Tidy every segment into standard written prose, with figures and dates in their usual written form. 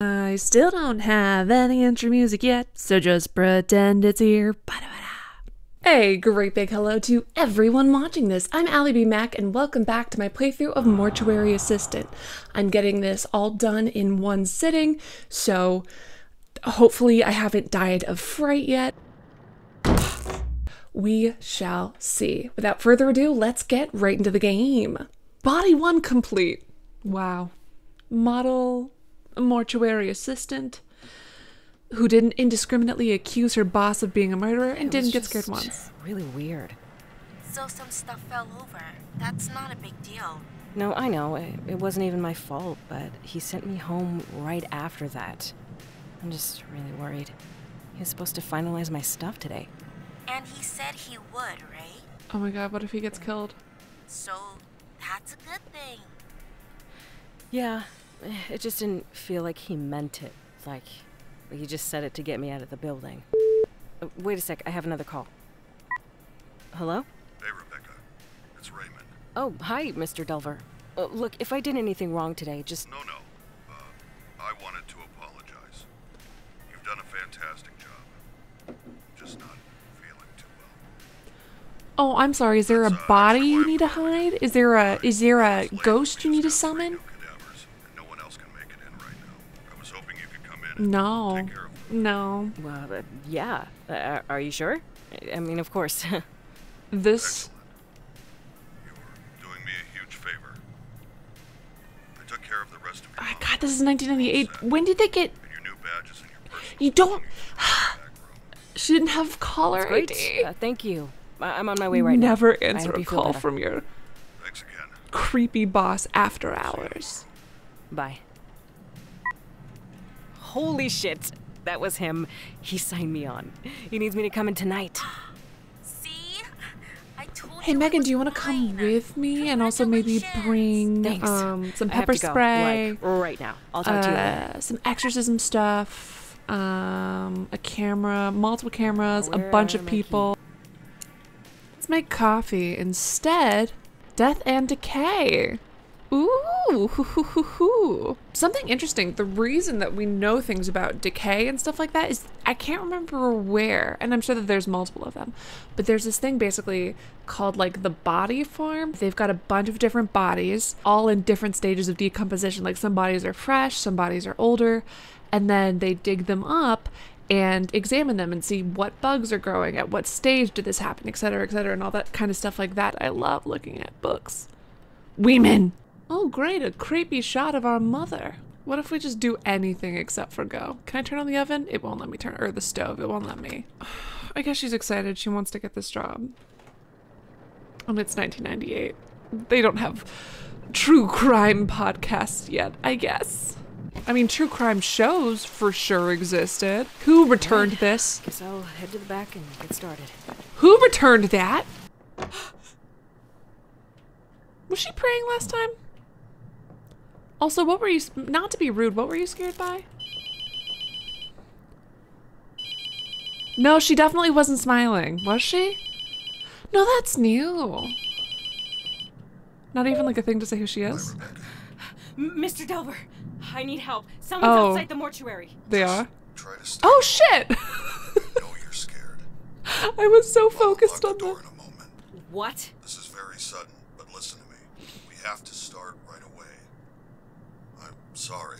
I still don't have any intro music yet, so just pretend it's here. Hey, great big hello to everyone watching this. I'm Allie B. Mac, and welcome back to my playthrough of Mortuary Assistant. I'm getting this all done in one sitting, so hopefully I haven't died of fright yet. We shall see. Without further ado, let's get right into the game. Body 1 complete. Wow. Model Mortuary Assistant who didn't indiscriminately accuse her boss of being a murderer and didn't get scared once. Really weird. So some stuff fell over. That's not a big deal. No, I know. It wasn't even my fault, but he sent me home right after that. I'm just really worried. He was supposed to finalize my stuff today. And he said he would, right? Oh my god, what if he gets killed? So that's a good thing. Yeah. It just didn't feel like he meant it. Like, he just said it to get me out of the building. Wait a sec, I have another call. Hello? Hey, Rebecca. It's Raymond. Oh, hi, Mr. Delver. Look, if I did anything wrong today, just... No. I wanted to apologize. You've done a fantastic job. Just not feeling too well. Oh, I'm sorry. Is there a body you need to hide? Is there a ghost you need to summon? No. Well, yeah. Are you sure? I mean, of course. This... You're doing me a huge favor. I took care of the rest of your... Oh, God, this is 1998. When did they get... And your new badges and your personal... You don't... She didn't have caller ID. Thank you. I'm on my way right now. Never answer a call from your... Thanks again. Creepy boss after hours. Bye. Holy shit, that was him. He signed me on. He needs me to come in tonight. See? I told you. Hey, Megan, do you want to come with me and also maybe bring some pepper spray? Like, right now. I'll talk to you later. Some exorcism stuff, a camera, multiple cameras, a bunch of people. Let's make coffee instead. Death and Decay. Ooh, something interesting. The reason that we know things about decay and stuff like that is I can't remember where, and I'm sure that there's multiple of them, but there's this thing basically called like the body farm. They've got a bunch of different bodies all in different stages of decomposition. Like some bodies are fresh, some bodies are older, and then they dig them up and examine them and see what bugs are growing, at what stage did this happen, et cetera, and all that kind of stuff like that. I love looking at books. Women! Oh great, a creepy shot of our mother. What if we just do anything except for go? Can I turn on the oven? It won't let me turn, or the stove, it won't let me. I guess she's excited, she wants to get this job. And it's 1998. They don't have true crime podcasts yet, I guess. I mean, true crime shows for sure existed. Who returned this? Guess I'll head to the back and get started. Who returned that? Was she praying last time? Also, what were you, not to be rude, what were you scared by? No, she definitely wasn't smiling. Was she? No, that's new. Not even like a thing to say who she is. Mr. Delver, I need help. Someone's outside the mortuary. They are? Oh, shit! I know you're scared. I was so focused on that. What? This is very sudden, but listen to me. We have to start right away. Sorry.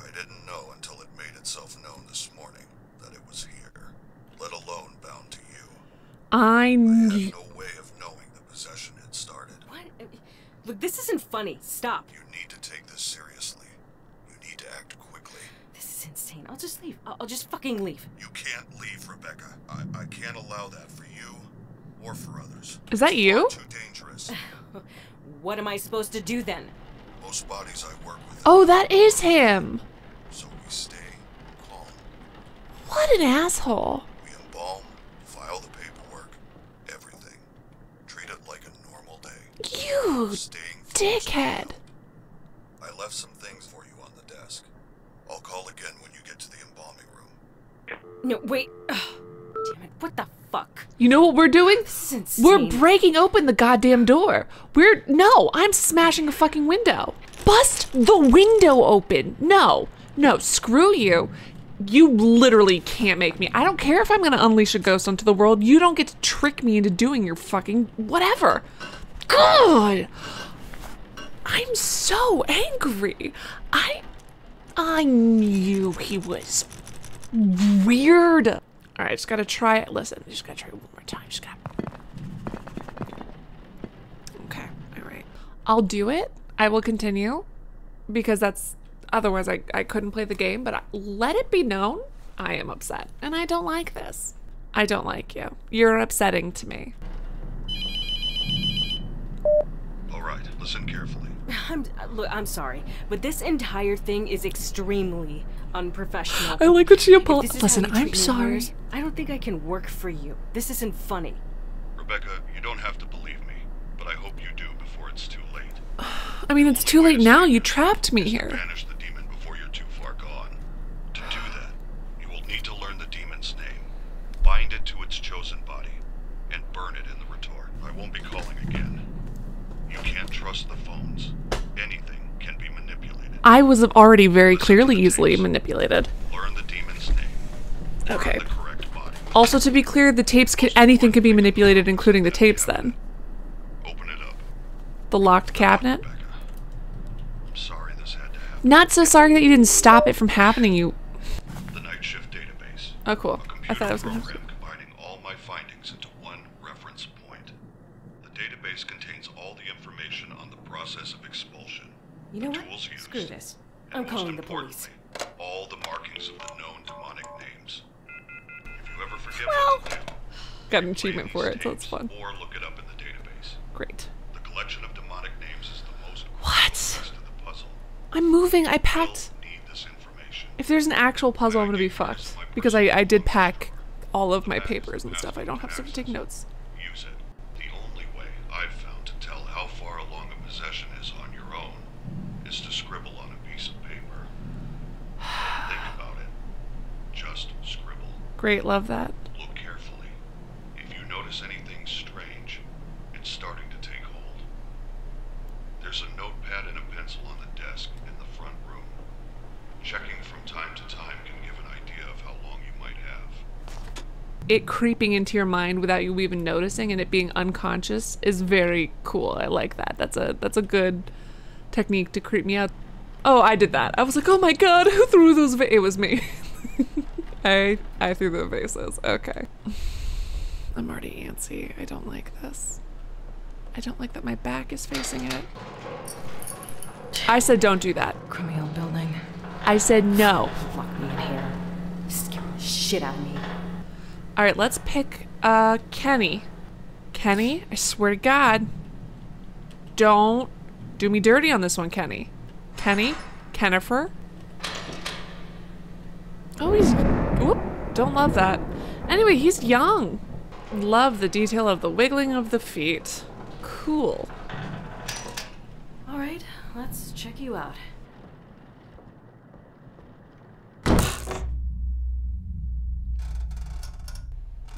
I didn't know until it made itself known this morning that it was here, let alone bound to you. I had no way of knowing the possession had started. What? Look, this isn't funny. Stop. You need to take this seriously. You need to act quickly. This is insane. I'll just leave. I'll just fucking leave. You can't leave, Rebecca. I can't allow that for you or for others. Is that you? Too dangerous. What am I supposed to do then? Most bodies I work with. Oh, that is him. So we stay calm. What an asshole. We embalm, file the paperwork, everything. Treat it like a normal day. You dickhead. I left some things for you on the desk. I'll call again when you get to the embalming room. No, wait. Damn it. What the fuck? You know what we're doing? We're breaking open the goddamn door. No, I'm smashing a fucking window. Bust the window open. No, No, screw you. You literally can't make me. I don't care if I'm gonna unleash a ghost onto the world. You don't get to trick me into doing your fucking whatever. God! I'm so angry. I knew he was weird. All right, just gotta try it. Listen, just gotta try it one more time. Just gotta. Okay, all right. I'll do it. I will continue because that's otherwise I couldn't play the game. But let it be known, I am upset and I don't like this. I don't like you. You're upsetting to me. All right, listen carefully. Look, I'm sorry, but this entire thing is extremely unprofessional. I like that she apologized. Listen, I'm sorry. Yours, I don't think I can work for you. This isn't funny. Rebecca, you don't have to believe me, but I hope you do before it's too late. I mean, it's too late now. You trapped me here. Banish the demon before you're too far gone. To do that, you will need to learn the demon's name, bind it to its chosen body, and burn it in the retort. I won't be calling again. You can't trust the phones. Anything can be manipulated. I was already very clearly easily manipulated. Learn the demon's name. Okay. Also, to be clear, the tapes can anything can be manipulated, including the tapes. Then. Open it up. The locked cabinet. I'm sorry this had to happen. Not so sorry that you didn't stop it from happening. You. The night shift database. Oh, cool. I thought it was going to happen. You know what? Screw this. I'm calling the police. All the markings of the known demonic names. If you ever forget what to do, got an achievement for it, so it's fun. Or look it up in the database. Great. The collection of demonic names is the most important piece of the puzzle. I'm moving. I packed. If there's an actual puzzle, I'm gonna be fucked because I did pack all of my papers and stuff. I don't have time to take notes. Use it. The only way I've found to tell how far along a possession is on your own is to scribble on a piece of paper. Don't think about it. Just scribble. Great, love that. Look carefully. If you notice anything strange, it's starting to take hold. There's a notepad and a pencil on the desk in the front room. Checking from time to time can give an idea of how long you might have. It creeping into your mind without you even noticing and it being unconscious is very cool. I like that. That's a good technique to creep me out. Oh, I did that. I was like, oh my god, who threw those vases? It was me. I threw the vases. Okay. I'm already antsy. I don't like this. I don't like that my back is facing it. I said don't do that. Criminal building. I said no. Lock me in here. Scare the shit out of me. Alright, let's pick Kenny. Kenny, I swear to god. Don't do me dirty on this one, Kenny. Kenny? Kennifer? Oh, he's... Whoop. Don't love that. Anyway, he's young. Love the detail of the wiggling of the feet. Cool. All right, let's check you out.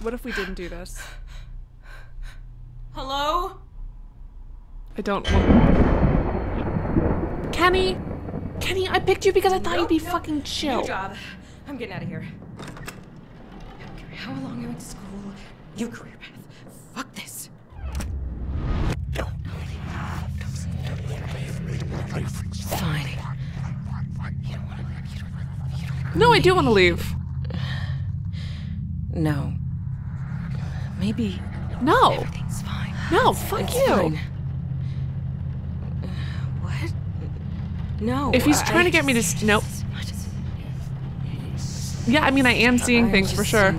What if we didn't do this? Hello? I don't want... Kenny! Kenny, I picked you because I thought you'd be fucking chill. Good job. I'm getting out of here. I don't care how long I went to school, your career path. Fuck this. Fine. No, I do want to leave. No. Maybe. No. Everything's fine. No, fuck you. Fine. No. If he's trying to get me to nope. Yeah, I mean, I am seeing things for sure.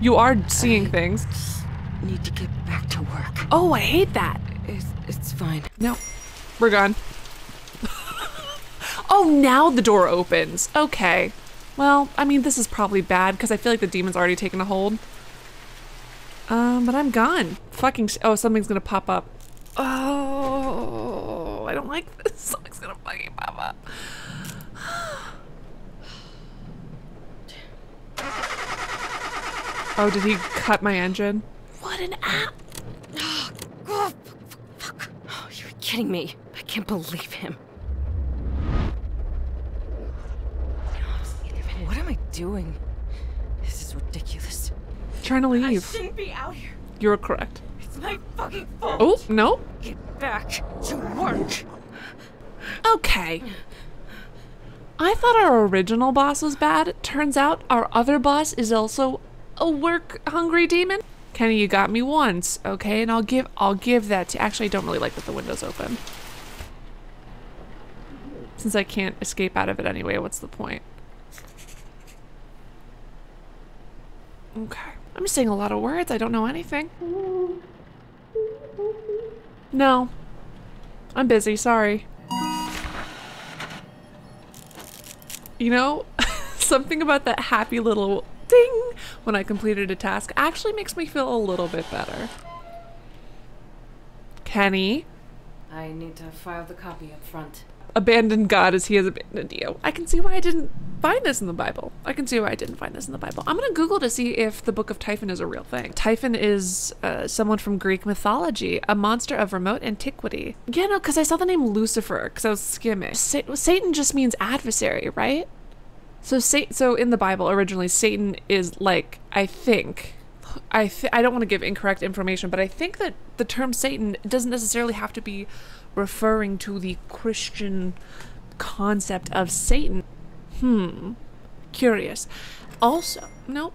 You are seeing things. Need to get back to work. Oh, I hate that. It's fine. No, we're gone. Oh, now the door opens. Okay. Well, I mean, this is probably bad because I feel like the demon's already taken a hold. But I'm gone. Fucking. Oh, something's gonna pop up. Oh. I don't like this. Something's gonna fucking pop up. Oh, did he cut my engine? What an app! Oh, fuck. Oh, you're kidding me. I can't believe him. doing? This is ridiculous. I'm trying to leave. I shouldn't be out here. You're correct. It's my fucking fault. Oh, no. Get back to work. Okay. I thought our original boss was bad. Turns out our other boss is also a work-hungry demon. Kenny, you got me once, okay? And I'll give that to. Actually, I don't really like that the window's open. Since I can't escape out of it anyway, what's the point? Okay. I'm saying a lot of words. I don't know anything. No. I'm busy. Sorry. You know, something about that happy little ding when I completed a task actually makes me feel a little bit better. Kenny? I need to file the copy up front. Abandon God as he has abandoned you. I can see why I didn't find this in the Bible. I'm gonna Google to see if the Book of Typhon is a real thing. Typhon is someone from Greek mythology, a monster of remote antiquity. Yeah, no, because I saw the name Lucifer, because I was skimming. Satan just means adversary, right? So in the Bible, originally, Satan is like, I don't want to give incorrect information, but I think that the term Satan doesn't necessarily have to be referring to the Christian concept of Satan. Curious. Also, nope.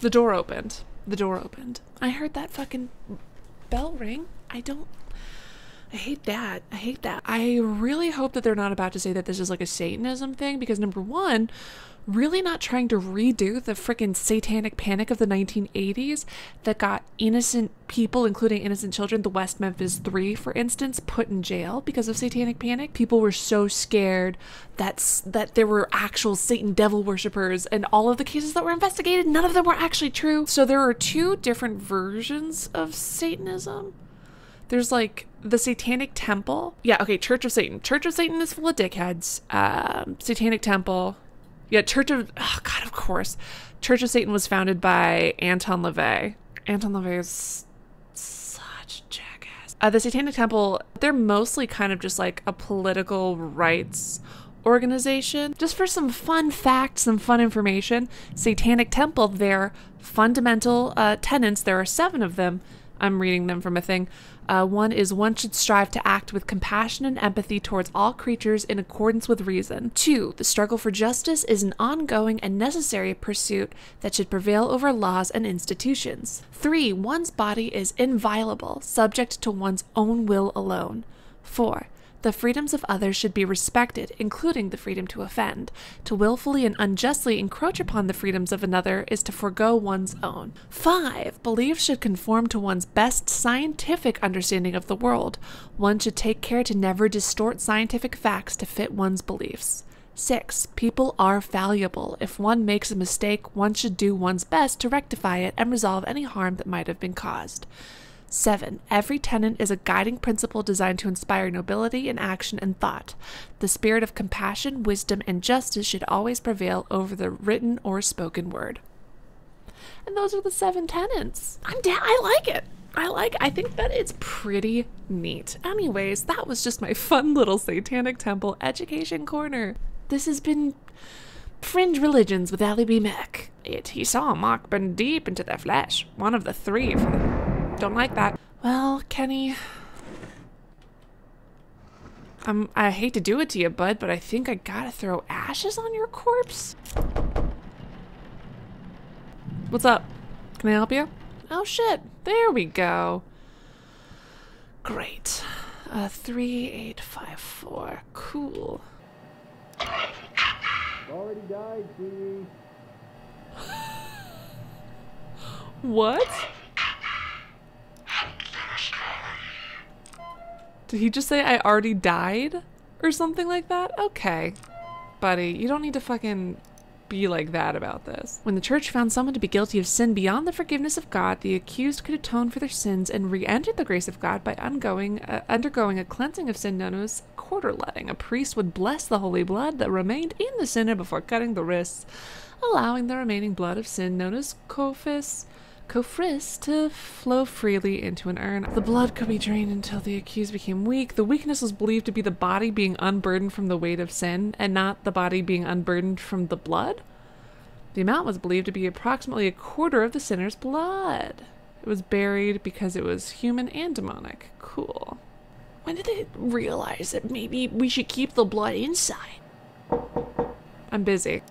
The door opened. I heard that fucking bell ring. I hate that. I really hope that they're not about to say that this is like a Satanism thing, because number one, really not trying to redo the freaking satanic panic of the 1980s that got innocent people, including innocent children, the West Memphis Three, for instance, put in jail because of satanic panic. People were so scared that there were actual Satan devil worshippers, and all of the cases that were investigated, none of them were actually true. So there are two different versions of Satanism. There's like the Satanic Temple. Yeah, okay, Church of Satan. Church of Satan is full of dickheads. Satanic Temple. Yeah, Church of Satan was founded by Anton LaVey. Anton LaVey is such a jackass. The Satanic Temple, they're mostly kind of just like a political rights organization. Just for some fun facts, some fun information, Satanic Temple, their fundamental tenets, there are 7 of them. I'm reading them from a thing. One is, one should strive to act with compassion and empathy towards all creatures in accordance with reason. 2, the struggle for justice is an ongoing and necessary pursuit that should prevail over laws and institutions. 3, one's body is inviolable, subject to one's own will alone. 4, the freedoms of others should be respected, including the freedom to offend. To willfully and unjustly encroach upon the freedoms of another is to forego one's own. 5, beliefs should conform to one's best scientific understanding of the world. One should take care to never distort scientific facts to fit one's beliefs. 6, people are fallible. If one makes a mistake, one should do one's best to rectify it and resolve any harm that might have been caused. 7, every tenet is a guiding principle designed to inspire nobility in action and thought. The spirit of compassion, wisdom, and justice should always prevail over the written or spoken word. And those are the 7 tenets. I like it. I think that it's pretty neat. Anyways, that was just my fun little Satanic Temple education corner. This has been Fringe Religions with Allie B. Mac. He saw a mock burn deep into their flesh. One of the three don't like that. Well, Kenny, I hate to do it to you, bud, but I think I gotta throw ashes on your corpse. What's up? Can I help you? Oh shit, there we go. Great. 3854, cool. Already died, baby. What? Did he just say I already died? Or something like that? Okay. Buddy, you don't need to fucking be like that about this. When the church found someone to be guilty of sin beyond the forgiveness of God, the accused could atone for their sins and re-enter the grace of God by undergoing a cleansing of sin known as quarter-letting. A priest would bless the holy blood that remained in the sinner before cutting the wrists, allowing the remaining blood of sin known as cophis coffres to flow freely into an urn. The blood could be drained until the accused became weak. The weakness was believed to be the body being unburdened from the weight of sin and not the body being unburdened from the blood. The amount was believed to be approximately a quarter of the sinner's blood. It was buried because it was human and demonic. Cool. When did they realize that maybe we should keep the blood inside? I'm busy.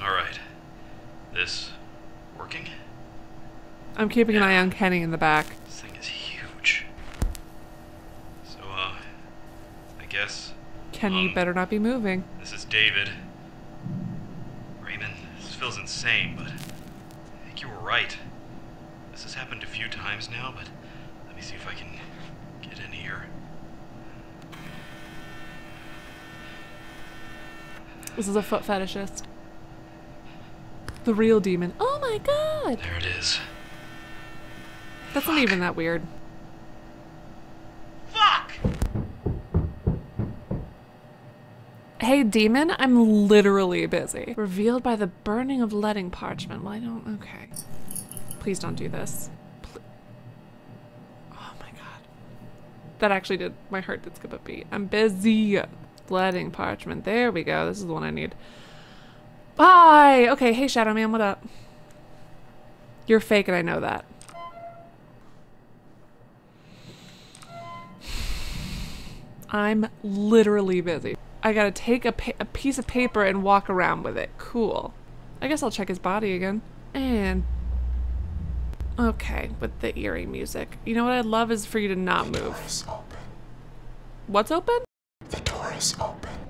Alright. This working? I'm keeping an eye on Kenny in the back. This thing is huge. So, I guess... Kenny better not be moving. This is David. Raymond, this feels insane, but... I think you were right. This has happened a few times now, but... Let me see if I can get in here. This is a foot fetishist. The real demon. Oh my god! There it is. That's not even that weird. Fuck! Hey demon, I'm literally busy. Revealed by the burning of leading parchment. Well, I don't... Okay. Please don't do this. That actually did. My heart did skip a beat. I'm busy. Leading parchment. There we go. This is the one I need. Bye! Okay, hey Shadow Man, what up? You're fake and I know that. I'm literally busy. I gotta take a piece of paper and walk around with it. Cool. I guess I'll check his body again. And... Okay, with the eerie music. You know what I'd love is for you to not move. The door is open. What's open? The door is open.